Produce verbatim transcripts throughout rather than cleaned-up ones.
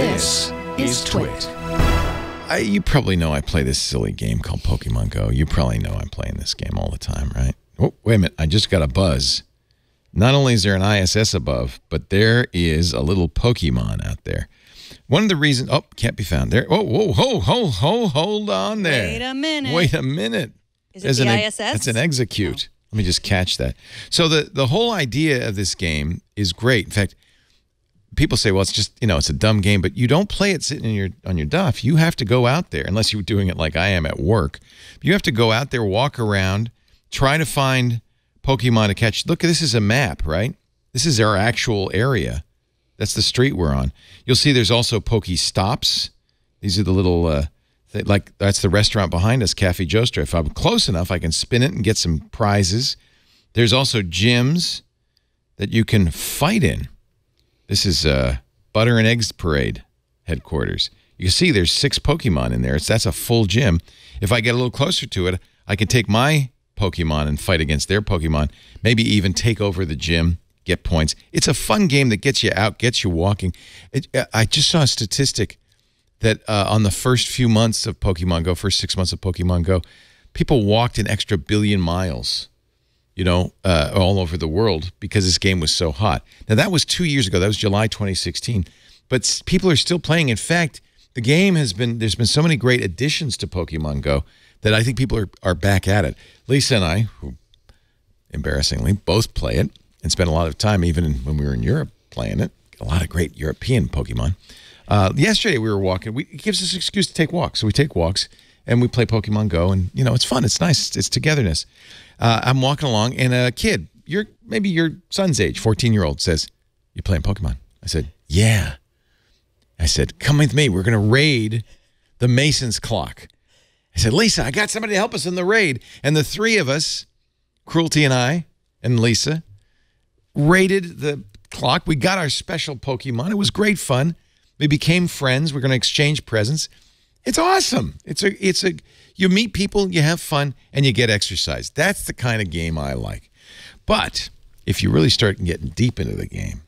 This is Twit. I, you probably know I play this silly game called Pokemon Go. You probably know I'm playing this game all the time, right? Oh, wait a minute. I just got a buzz. Not only is there an I S S above, but there is a little Pokemon out there. One of the reasons... Oh, can't be found there. Oh, whoa, whoa, whoa, whoa, hold on there. Wait a minute. Wait a minute. Is it the I S S? It's an execute. Oh. Let me just catch that. So the, the whole idea of this game is great. In fact, people say, well, it's just, you know, it's a dumb game, but you don't play it sitting in your, on your duff. You have to go out there, unless you're doing it like I am at work. You have to go out there, walk around, try to find Pokemon to catch. Look, this is a map, right? This is our actual area. That's the street we're on. You'll see there's also Poke Stops. These are the little... Uh, Like, that's the restaurant behind us, Cafe Joester. If I'm close enough, I can spin it and get some prizes. There's also gyms that you can fight in. This is uh, Butter and Eggs Parade headquarters. You can see there's six Pokemon in there. It's, that's a full gym. If I get a little closer to it, I can take my Pokemon and fight against their Pokemon, maybe even take over the gym, get points. It's a fun game that gets you out, gets you walking. It, I just saw a statistic that uh, on the first few months of Pokemon Go, first six months of Pokemon Go, people walked an extra billion miles, you know, uh, all over the world because this game was so hot. Now, that was two years ago. That was July twenty sixteen. But people are still playing. In fact, the game has been, there's been so many great additions to Pokemon Go that I think people are, are back at it. Lisa and I, who embarrassingly both play it and spent a lot of time, even when we were in Europe, playing it. A lot of great European Pokemon. Uh, yesterday we were walking. We, it gives us an excuse to take walks. So we take walks and we play Pokemon Go, and you know it's fun. It's nice. It's togetherness. Uh, I'm walking along, and a kid, your maybe your son's age, fourteen year old, says, "You playing Pokemon?" I said, "Yeah." I said, "Come with me. We're gonna raid the Mason's clock." I said, "Lisa, I got somebody to help us in the raid." And the three of us, Cruelty and I, and Lisa, raided the clock. We got our special Pokemon. It was great fun. We became friends. We're going to exchange presents. It's awesome. It's a, it's a, you meet people, you have fun, and you get exercise. That's the kind of game I like. But if you really start getting deep into the game,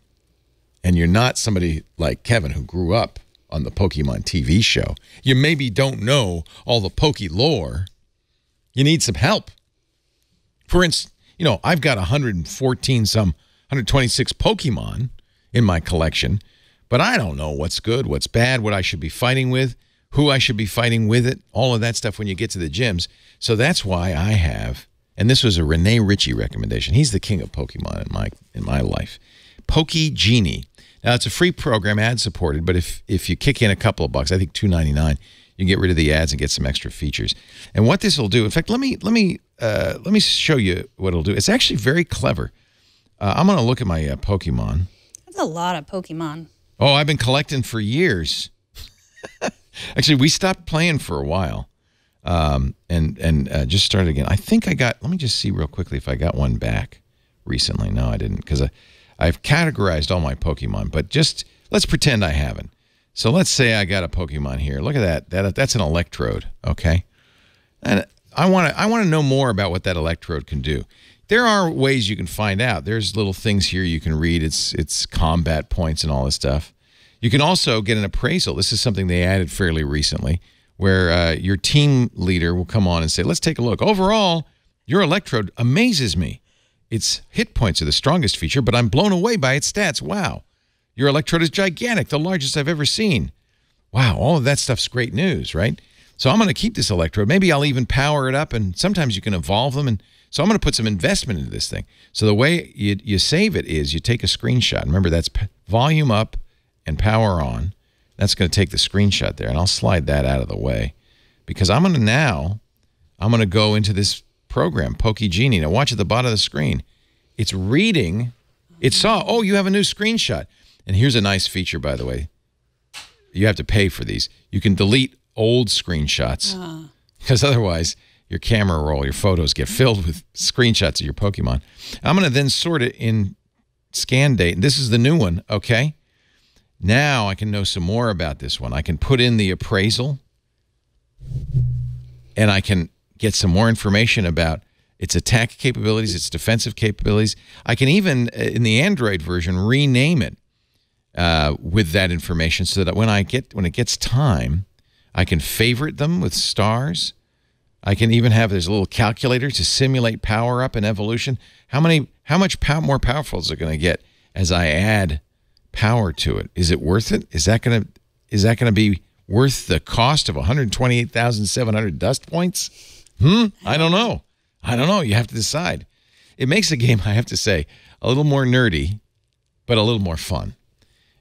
and you're not somebody like Kevin who grew up on the Pokemon T V show, you maybe don't know all the Poke lore. You need some help. For instance, you know, I've got one hundred fourteen, some one hundred twenty-six Pokemon in my collection. But I don't know what's good, what's bad, what I should be fighting with, who I should be fighting with it, all of that stuff when you get to the gyms. So that's why I have, and this was a Renee Ritchie recommendation. He's the king of Pokemon in my in my life. Poke Genie. Now, it's a free program, ad-supported, but if, if you kick in a couple of bucks, I think two ninety-nine, you can get rid of the ads and get some extra features. And what this will do, in fact, let me, let me, uh, let me show you what it'll do. It's actually very clever. Uh, I'm going to look at my uh, Pokemon. That's a lot of Pokemon. Oh, I've been collecting for years. Actually, we stopped playing for a while, um, and and uh, just started again. I think I got. Let me just see real quickly if I got one back recently. No, I didn't, because I I've categorized all my Pokemon. But just let's pretend I haven't. So let's say I got a Pokemon here. Look at that. That that's an Electrode. Okay, and I want to I want to know more about what that Electrode can do. There are ways you can find out. There's little things here you can read. It's it's combat points and all this stuff. You can also get an appraisal. This is something they added fairly recently, where uh, your team leader will come on and say, "Let's take a look. Overall, your Electrode amazes me. Its hit points are the strongest feature, but I'm blown away by its stats. Wow, your Electrode is gigantic, the largest I've ever seen. Wow, all of that stuff's great news, right? So I'm going to keep this Electrode. Maybe I'll even power it up, and sometimes you can evolve them and." So I'm going to put some investment into this thing. So the way you, you save it is you take a screenshot. Remember, that's volume up and power on. That's going to take the screenshot there, and I'll slide that out of the way because I'm going to now, I'm going to go into this program, Poke Genie. Now watch at the bottom of the screen. It's reading. It saw, oh, you have a new screenshot. And here's a nice feature, by the way. You have to pay for these. You can delete old screenshots because otherwise... your camera roll, your photos get filled with screenshots of your Pokemon. I'm going to then sort it in scan date. And this is the new one, okay? Now I can know some more about this one. I can put in the appraisal, and I can get some more information about its attack capabilities, its defensive capabilities. I can even, in the Android version, rename it. uh, with that information, so that when I get when it gets time, I can favorite them with stars. I can even have this little calculator to simulate power up and evolution. How many? How much pow more powerful is it going to get as I add power to it? Is it worth it? Is that going to is that going to be worth the cost of one hundred twenty-eight thousand seven hundred dust points? Hmm. I don't know. I don't know. You have to decide. It makes the game, I have to say, a little more nerdy, but a little more fun.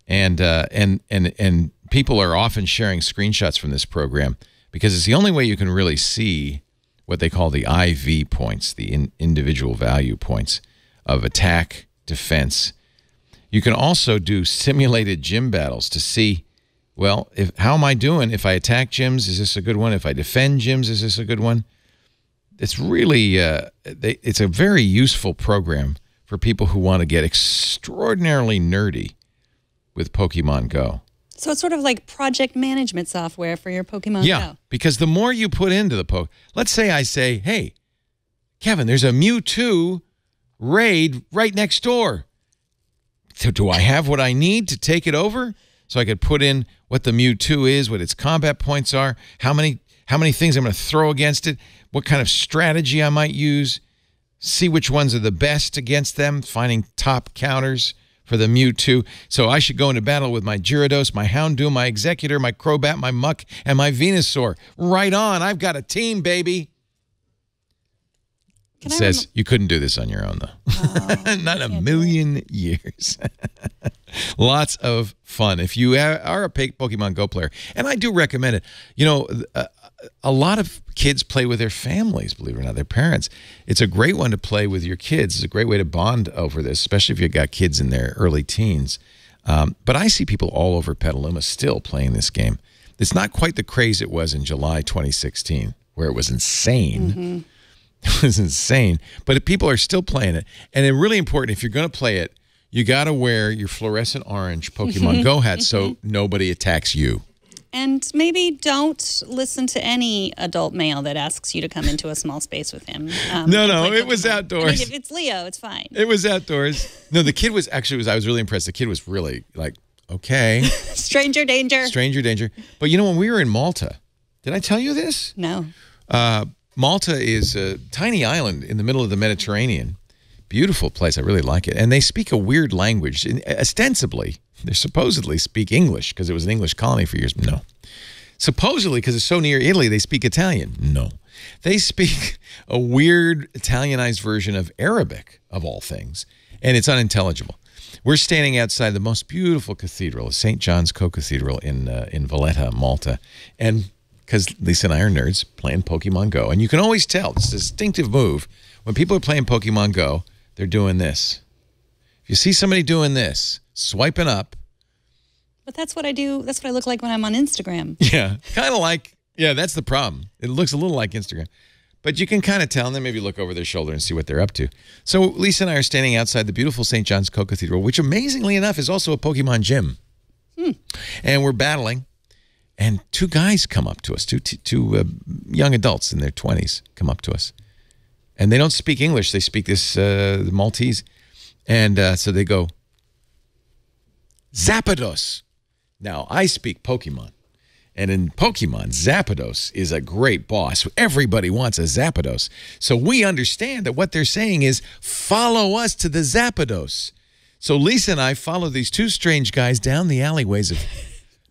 And uh, and and and people are often sharing screenshots from this program, because it's the only way you can really see what they call the I V points, the in individual value points of attack, defense. You can also do simulated gym battles to see, well, if how am I doing? If I attack gyms, is this a good one? If I defend gyms, is this a good one? It's really, uh, they, it's a very useful program for people who want to get extraordinarily nerdy with Pokemon Go. So it's sort of like project management software for your Pokemon yeah, Go. Yeah, because the more you put into the Poke... Let's say I say, hey, Kevin, there's a Mewtwo raid right next door. So do I have what I need to take it over? So I could put in what the Mewtwo is, what its combat points are, how many, how many things I'm going to throw against it, what kind of strategy I might use, see which ones are the best against them, finding top counters for the Mewtwo. So I should go into battle with my Gyarados, my Houndoom, my Executor, my Crobat, my Muck, and my Venusaur. Right on. I've got a team, baby. It says you couldn't do this on your own, though. Oh, Not a million years. Lots of fun. If you are a Pokemon Go player, and I do recommend it. You know, a, a lot of kids play with their families, believe it or not, their parents. It's a great one to play with your kids. It's a great way to bond over this, especially if you've got kids in their early teens. Um, but I see people all over Petaluma still playing this game. It's not quite the craze it was in July twenty sixteen, where it was insane. Mm-hmm. It was insane, but people are still playing it. And it's really important, if you're going to play it, you got to wear your fluorescent orange Pokemon Go hat so nobody attacks you. And maybe don't listen to any adult male that asks you to come into a small space with him. Um, no, no, it was outdoors. I mean, if it's Leo, it's fine. It was outdoors. No, the kid was actually, was, I was really impressed. The kid was really like, okay. Stranger danger. Stranger danger. But you know, when we were in Malta, did I tell you this? No. Uh, Malta is a tiny island in the middle of the Mediterranean. Beautiful place. I really like it. And they speak a weird language. And ostensibly, they supposedly speak English because it was an English colony for years. No. Supposedly, because it's so near Italy, they speak Italian. No. They speak a weird Italianized version of Arabic, of all things. And it's unintelligible. We're standing outside the most beautiful cathedral, Saint John's Co-Cathedral in, uh, in Valletta, Malta. And... because Lisa and I are nerds playing Pokemon Go. And you can always tell, it's a distinctive move. When people are playing Pokemon Go, they're doing this. If you see somebody doing this, swiping up. But that's what I do. That's what I look like when I'm on Instagram. Yeah, kind of like, yeah, that's the problem. It looks a little like Instagram. But you can kind of tell, and then maybe look over their shoulder and see what they're up to. So Lisa and I are standing outside the beautiful Saint John's Co-Cathedral, which amazingly enough is also a Pokemon gym. Hmm. And we're battling. And two guys come up to us, two, two uh, young adults in their twenties come up to us. And they don't speak English. They speak this uh, Maltese. And uh, so they go, Zapdos. Now, I speak Pokemon. And in Pokemon, Zapdos is a great boss. Everybody wants a Zapdos. So we understand that what they're saying is, follow us to the Zapdos. So Lisa and I follow these two strange guys down the alleyways of...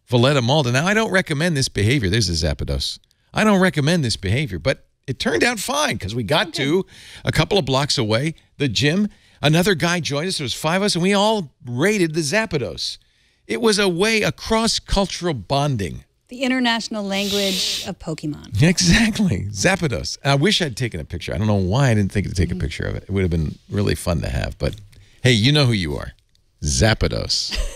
Valletta, Malta. Now, I don't recommend this behavior. There's a Zapdos. I don't recommend this behavior, but it turned out fine because we got okay. to a couple of blocks away, the gym. Another guy joined us. There was five of us, and we all raided the Zapdos. It was a way of cross-cultural bonding. The international language of Pokemon. Exactly. Zapdos. I wish I'd taken a picture. I don't know why I didn't think to take mm-hmm. a picture of it. It would have been really fun to have, but hey, you know who you are. Zapdos.